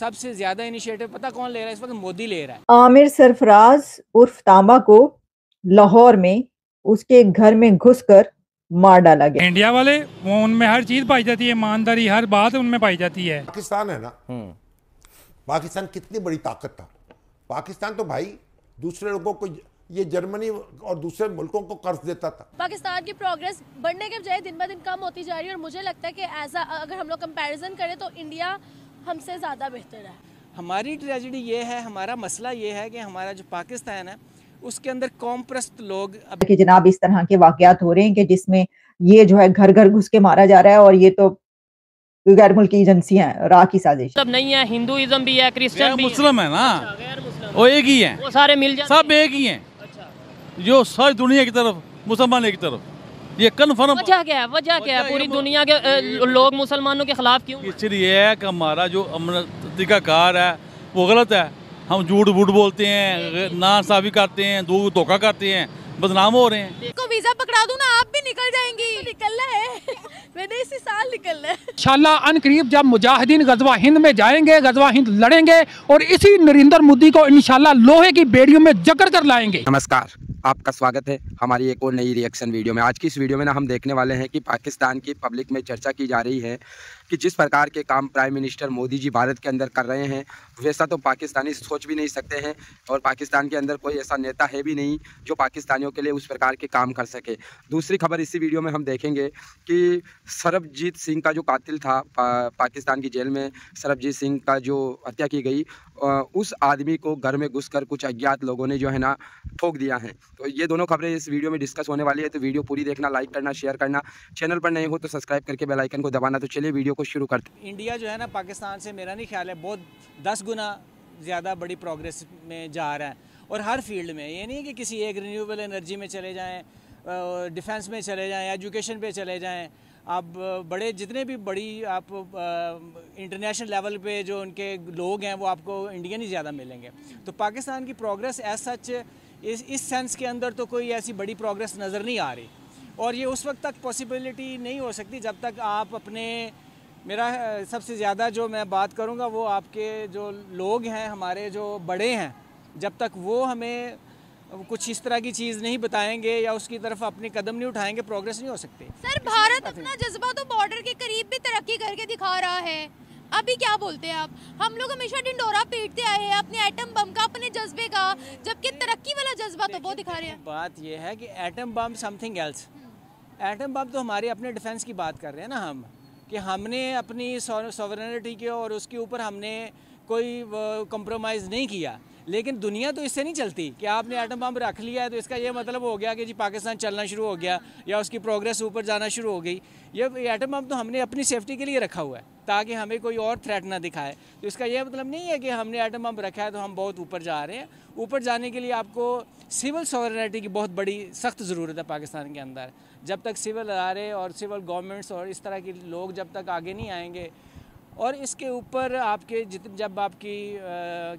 सबसे ज्यादा इनिशिएटिव पता कौन ले रहा है इस वक्त? मोदी ले रहा है। आमिर सरफराज उर्फ तांबा को लाहौर में उसके घर में घुसकर मार डाला गया। इंडिया वाले वो उनमें हर चीज पाई जाती है, ईमानदारी हर बात उनमें पाई जाती है। पाकिस्तान है ना, पाकिस्तान कितनी बड़ी ताकत था। पाकिस्तान तो भाई दूसरे लोगों को, ये जर्मनी और दूसरे मुल्कों को कर्ज देता था। पाकिस्तान की प्रोग्रेस बढ़ने के बजाय दिन ब दिन कम होती जा रही है और मुझे लगता है कि ऐसा अगर हम लोग कंपैरिजन करें तो इंडिया हमसे ज़्यादा बेहतर है। हमारी ट्रेजेडी ये है, हमारा मसला ये है कि हमारा जो पाकिस्तान है उसके अंदर कॉमप्रस्त लोग कि जनाब इस तरह के वाकयात हो रहे हैं कि जिसमें ये जो है घर घर घुस के मारा जा रहा है और ये तो गैर मुल्की एजेंसियां रा की साजिश। सब नहीं है, हिंदुइज्म भी है, क्रिश्चियन भी, मुस्लिम है ना, वो एक ही है, वो सारे मिल जाते हैं, सब एक ही है। जो सारी दुनिया की तरफ मुसलमान एक तरफ, ये कन्फर्म वजह क्या है पूरी दुनिया के लोग मुसलमानों के खिलाफ क्यों? इसलिए है कि हमारा जो तरीकाकार है वो गलत है। हम झूठ बूट बोलते हैं, नासाफी करते हैं, दूध धोखा करते हैं, बदनाम हो रहे हैं। इसको वीजा पकड़ा दूं ना आप भी निकल जाएंगी। निकलना है, मैंने इसी साल निकलना है इंशाल्लाह। अनकरीब जब मुजाहिदीन गजवा हिंद में जाएंगे, गजवा हिंद लड़ेंगे और इसी नरेंद्र मोदी को इंशाल्लाह लोहे की बेड़ियों में जकड़ कर लाएंगे। नमस्कार, आपका स्वागत है हमारी एक और नई रिएक्शन वीडियो में। आज की इस वीडियो में ना हम देखने वाले हैं कि पाकिस्तान की पब्लिक में चर्चा की जा रही है कि जिस प्रकार के काम प्राइम मिनिस्टर मोदी जी भारत के अंदर कर रहे हैं वैसा तो पाकिस्तानी सोच भी नहीं सकते हैं और पाकिस्तान के अंदर कोई ऐसा नेता है भी नहीं जो पाकिस्तानियों के लिए उस प्रकार के काम कर सके। दूसरी खबर इसी वीडियो में हम देखेंगे कि सरबजीत सिंह का जो कातिल था, पाकिस्तान की जेल में सरबजीत सिंह का जो हत्या की गई, उस आदमी को घर में घुस कर कुछ अज्ञात लोगों ने जो है ना ठोक दिया है। तो ये दोनों खबरें इस वीडियो में डिस्कस होने वाली है। तो वीडियो पूरी देखना, लाइक करना, शेयर करना, चैनल पर नहीं हो तो सब्सक्राइब करके बेल आइकन को दबाना। तो चलिए वीडियो को शुरू करते। इंडिया जो है ना पाकिस्तान से, मेरा नहीं ख्याल है, बहुत 10 गुना ज़्यादा बड़ी प्रोग्रेस में जा रहा है और हर फील्ड में। ये नहीं कि किसी एक रिन्यूएबल एनर्जी में चले जाएँ, डिफेंस में चले जाएँ, एजुकेशन पे चले जाएँ। आप बड़े जितने भी बड़ी आप इंटरनेशनल लेवल पे जो उनके लोग हैं वो आपको इंडियन ही ज़्यादा मिलेंगे। तो पाकिस्तान की प्रोग्रेस एज सच इस सेंस के अंदर तो कोई ऐसी बड़ी प्रोग्रेस नज़र नहीं आ रही और ये उस वक्त तक पॉसिबिलिटी नहीं हो सकती जब तक आप अपने, मेरा सबसे ज़्यादा जो मैं बात करूँगा वो आपके जो लोग हैं, हमारे जो बड़े हैं, जब तक वो हमें कुछ इस तरह की चीज़ नहीं बताएंगे या उसकी तरफ अपने कदम नहीं उठाएंगे प्रोग्रेस नहीं हो सकती। सर भारत अपना जज्बा तो बॉर्डर के करीब भी तरक्की करके दिखा रहा है, अभी क्या बोलते हैं आप? हम लोग हमेशा ढिंडोरा पीटते आए हैं अपने एटम बम का, अपने जज्बे का, जबकि तरक्की वाला जज्बा तो वो दिखा रहे हैं। बात यह है कि atom bomb something else, atom bomb तो हमारे अपने डिफेंस की बात कर रहे हैं ना हम, कि हमने अपनी सॉवरेनिटी के और उसके ऊपर हमने कोई कॉम्प्रोमाइज़ नहीं किया। लेकिन दुनिया तो इससे नहीं चलती कि आपने एटम बम रख लिया है तो इसका ये मतलब हो गया कि जी पाकिस्तान चलना शुरू हो गया या उसकी प्रोग्रेस ऊपर जाना शुरू हो गई। ये एटम बम तो हमने अपनी सेफ्टी के लिए रखा हुआ है ताकि हमें कोई और थ्रेट ना दिखाए। तो इसका ये मतलब नहीं है कि हमने एटम बम रखा है तो हम बहुत ऊपर जा रहे हैं। ऊपर जाने के लिए आपको सिविल सॉवरेनिटी की बहुत बड़ी सख्त ज़रूरत है पाकिस्तान के अंदर। जब तक सिविल अदारे और सिविल गवर्नमेंट्स और इस तरह के लोग जब तक आगे नहीं आएंगे और इसके ऊपर आपके जब आपकी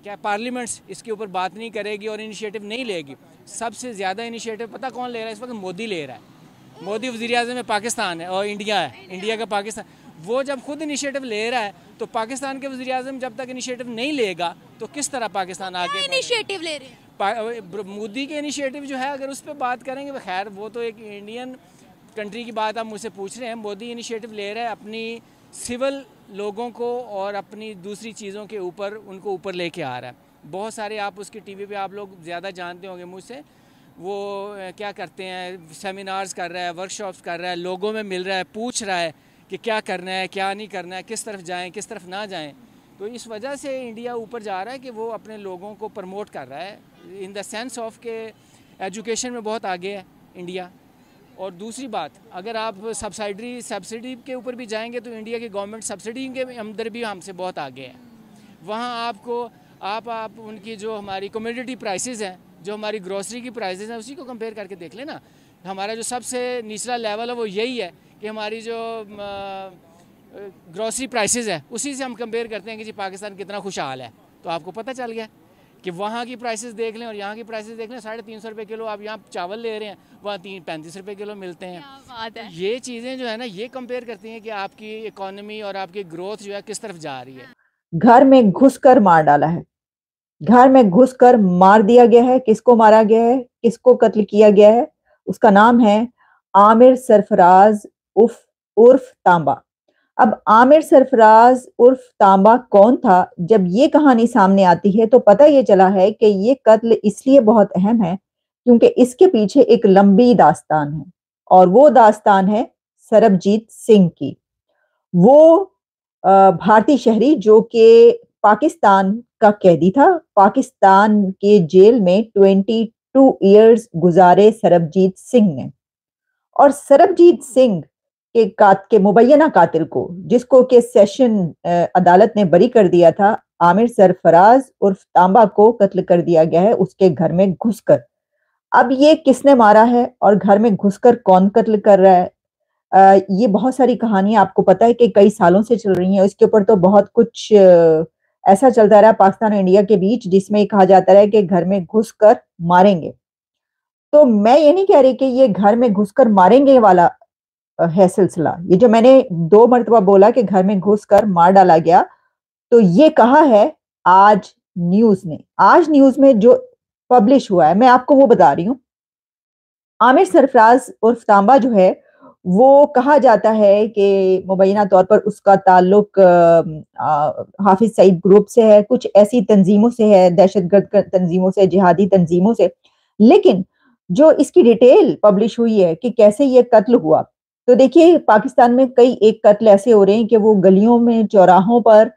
क्या पार्लियामेंट्स इसके ऊपर बात नहीं करेगी और इनिशिएटिव नहीं लेगी। सबसे ज़्यादा इनिशिएटिव पता कौन ले रहा है इस वक्त? मोदी ले रहा है। मोदी वज़ीर-ए-आज़म है पाकिस्तान है और इंडिया है, इंडिया का पाकिस्तान। वो जब खुद इनिशिएटिव ले रहा है तो पाकिस्तान के वज़ीर-ए-आज़म जब तक इनिशिएटिव नहीं लेगा तो किस तरह पाकिस्तान आगे? इनिशिएटिव ले रहे हैं मोदी के, इनिशिएटिव जो है अगर उस पर बात करेंगे, खैर वो तो एक इंडियन कंट्री की बात आप मुझसे पूछ रहे हैं। मोदी इनिशिएटिव ले रहा है अपनी सिविल लोगों को और अपनी दूसरी चीज़ों के ऊपर, उनको ऊपर लेके आ रहा है। बहुत सारे आप उसके टीवी पे आप लोग ज़्यादा जानते होंगे मुझसे, वो क्या करते हैं, सेमिनार्स कर रहा है, वर्कशॉप्स कर रहा है, लोगों में मिल रहा है, पूछ रहा है कि क्या करना है क्या नहीं करना है, किस तरफ जाएँ किस तरफ ना जाएँ। तो इस वजह से इंडिया ऊपर जा रहा है कि वो अपने लोगों को प्रमोट कर रहा है इन द सेंस ऑफ के एजुकेशन में बहुत आगे है इंडिया। और दूसरी बात, अगर आप सब्सिडी के ऊपर भी जाएंगे तो इंडिया की गवर्नमेंट सब्सिडी के अंदर भी हमसे बहुत आगे है। वहाँ आपको आप उनकी जो हमारी कमोडिटी प्राइसेस हैं, जो हमारी ग्रोसरी की प्राइसेस हैं, उसी को कंपेयर करके देख लेना। हमारा जो सबसे निचला लेवल है वो यही है कि हमारी जो ग्रोसरी प्राइसेस है उसी से हम कंपेयर करते हैं कि जी पाकिस्तान कितना खुशहाल है। तो आपको पता चल गया कि वहाँ की प्राइसेस देख लें और यहाँ की प्राइसेस देख लें। 350 रुपये किलो आप यहाँ चावल ले रहे हैं, वहाँ 35 रुपये किलो मिलते हैं। क्या बात है। ये चीज़ें जो है ना ये कंपेयर करती हैं कि आपकी इकोनॉमी और आपकी ग्रोथ जो है किस तरफ जा रही है। घर में घुसकर मार डाला है, घर में घुसकर मार दिया गया है। किसको मारा गया है, किसको कत्ल किया गया है, उसका नाम है आमिर सरफराज उर्फ तांबा। अब आमिर सरफराज उर्फ तांबा कौन था, जब ये कहानी सामने आती है तो पता ये चला है कि ये कत्ल इसलिए बहुत अहम है क्योंकि इसके पीछे एक लंबी दास्तान है, और वो दास्तान है सरबजीत सिंह की। वो भारतीय शहरी जो कि पाकिस्तान का कैदी था, पाकिस्तान के जेल में 22 इयर्स गुजारे सरबजीत सिंह ने। और सरबजीत सिंह के मुबैना कातिल को, जिसको के सेशन अदालत ने बरी कर दिया था, आमिर सरफराज उर्फ तांबा को कत्ल कर दिया गया है उसके घर में घुसकर। अब ये किसने मारा है और घर में घुसकर कौन कत्ल कर रहा है, ये बहुत सारी कहानियां आपको पता है कि कई सालों से चल रही हैं। इसके ऊपर तो बहुत कुछ ऐसा चलता रहा पाकिस्तान और इंडिया के बीच, जिसमें कहा जाता रहा कि घर में घुसकर मारेंगे। तो मैं ये नहीं कह रही कि ये घर में घुसकर मारेंगे वाला है सिलसिला। ये जो मैंने 2 मरतबा बोला कि घर में घुसकर मार डाला गया, तो ये कहा है आज न्यूज ने। आज न्यूज में जो पब्लिश हुआ है मैं आपको वो बता रही हूँ। आमिर सरफराज उर्फ तांबा जो है, वो कहा जाता है कि मुबैना तौर पर उसका ताल्लुक हाफिज सईद ग्रुप से है, कुछ ऐसी तंजीमों से है, दहशतगर्द तंजीमों से, जिहादी तंजीमों से। लेकिन जो इसकी डिटेल पब्लिश हुई है कि कैसे ये कत्ल हुआ, तो देखिए पाकिस्तान में कई एक कत्ल ऐसे हो रहे हैं कि वो गलियों में, चौराहों पर,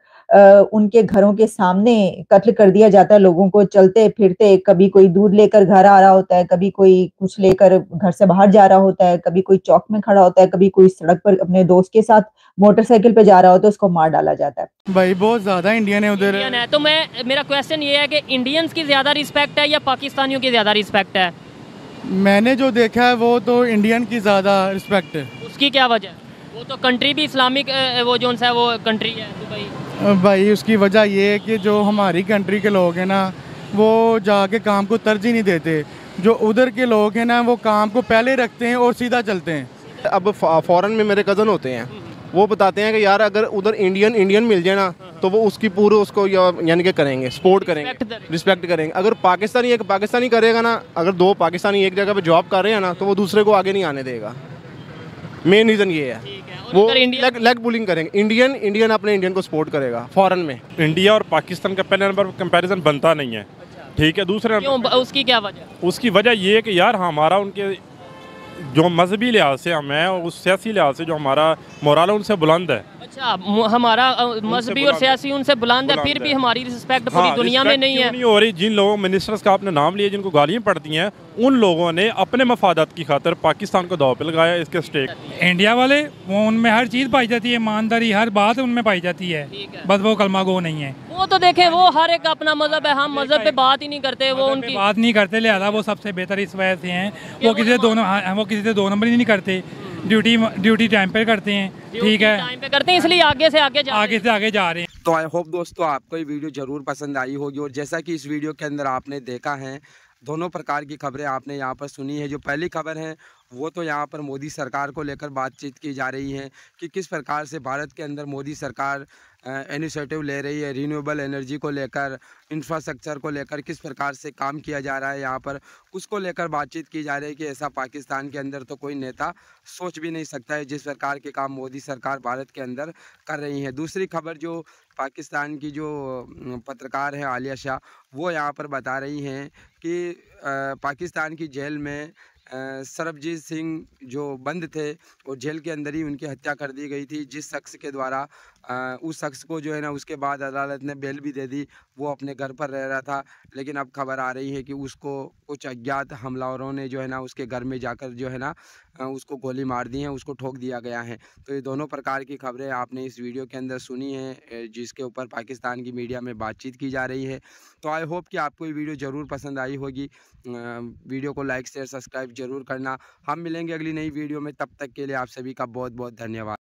उनके घरों के सामने कत्ल कर दिया जाता है लोगों को चलते फिरते। कभी कोई दूध लेकर घर आ रहा होता है, कभी कोई कुछ लेकर घर से बाहर जा रहा होता है, कभी कोई चौक में खड़ा होता है, कभी कोई सड़क पर अपने दोस्त के साथ मोटरसाइकिल पे जा रहा होता है, उसको मार डाला जाता है। भाई बहुत ज्यादा इंडियन है उधर है, तो मैं मेरा क्वेश्चन ये है कि इंडियंस की ज्यादा रिस्पेक्ट है या पाकिस्तानियों की ज्यादा रिस्पेक्ट है? मैंने जो देखा है वो तो इंडियन की ज्यादा रिस्पेक्ट है। उसकी क्या वजह है? वो तो कंट्री भी इस्लामिक वो जोन है, वो कंट्री है भाई। उसकी वजह ये है कि जो हमारी कंट्री के लोग हैं ना, वो जाके काम को तरजीह नहीं देते। जो उधर के लोग हैं ना, वो काम को पहले रखते हैं और सीधा चलते हैं। अब फॉरेन में मेरे कज़न होते हैं, वो बताते हैं कि यार अगर उधर इंडियन मिल जाए ना, तो वो उसकी पूरे उसको यानी कि करेंगे, सपोर्ट करेंगे, रिस्पेक्ट करेंगे। अगर पाकिस्तानी एक पाकिस्तानी करेगा ना, अगर 2 पाकिस्तानी एक जगह पर जॉब कर रहे हैं ना, तो वो दूसरे को आगे नहीं आने देगा। मेन रीज़न ये है। वो लेग पुलिंग करेंगे। इंडियन अपने इंडियन को सपोर्ट करेगा फॉरेन में। इंडिया और पाकिस्तान का पहले नंबर कंपैरिजन बनता नहीं है, ठीक है। दूसरे नंबर उसकी क्या वजह? उसकी वजह ये है कि यार हमारा उनके जो मजहबी लिहाज से हम हैं, और सियासी लिहाज से जो हमारा मोरल है उनसे बुलंद है। अच्छा, हमारा मजहबी और सियासी उनसे बुलंद है, फिर भी हमारी रिस्पेक्ट पूरी दुनिया में नहीं है, नहीं हो रही। जिन लोगों मिनिस्टर्स का आपने नाम लिया जिनको गालियाँ पड़ती हैं, उन लोगों ने अपने मफादात की खातर पाकिस्तान को दाव पे लगाया। इसके स्टेक इंडिया वाले, वो उनमें हर चीज़ पाई जाती है, ईमानदारी हर बात उनमें पाई जाती है, बस वो कलमा गो नहीं है। वो तो देखें, वो हर एक अपना मजहब है, हम मजहब पे बात ही नहीं करते, वो उनकी बात नहीं करते, लिहाजा वो सबसे बेहतर इस वजह से हैं। वो किसी से दो नंबर ही नहीं करते, ड्यूटी टाइम पे करते हैं, ठीक है, टाइम पे करते हैं, इसलिए आगे से आगे जा रहे हैं। तो आई होप दोस्तों आपको ये वीडियो जरूर पसंद आई होगी, और जैसा कि इस वीडियो के अंदर आपने देखा है, दोनों प्रकार की खबरें आपने यहाँ पर सुनी है। जो पहली खबर है वो तो यहाँ पर मोदी सरकार को लेकर बातचीत की जा रही है कि किस प्रकार से भारत के अंदर मोदी सरकार इनिशिएटिव ले रही है, रिन्यूएबल एनर्जी को लेकर, इंफ्रास्ट्रक्चर को लेकर किस प्रकार से काम किया जा रहा है यहाँ पर, उसको लेकर बातचीत की जा रही है कि ऐसा पाकिस्तान के अंदर तो कोई नेता सोच भी नहीं सकता है, जिस प्रकार के काम मोदी सरकार भारत के अंदर कर रही है। दूसरी खबर जो पाकिस्तान की जो पत्रकार है आलिया शाह, वो यहाँ पर बता रही हैं कि पाकिस्तान की जेल में सरबजीत सिंह जो बंद थे, और जेल के अंदर ही उनकी हत्या कर दी गई थी जिस शख्स के द्वारा। उस शख्स को जो है ना, उसके बाद अदालत ने बेल भी दे दी, वो अपने घर पर रह रहा था। लेकिन अब खबर आ रही है कि उसको कुछ अज्ञात हमलावरों ने जो है ना, उसके घर में जाकर जो है ना, उसको गोली मार दी है, उसको ठोक दिया गया है। तो ये दोनों प्रकार की खबरें आपने इस वीडियो के अंदर सुनी हैं, जिसके ऊपर पाकिस्तान की मीडिया में बातचीत की जा रही है। तो आई होप कि आपको ये वीडियो ज़रूर पसंद आई होगी। वीडियो को लाइक शेयर सब्सक्राइब ज़रूर करना। हम मिलेंगे अगली नई वीडियो में, तब तक के लिए आप सभी का बहुत बहुत धन्यवाद।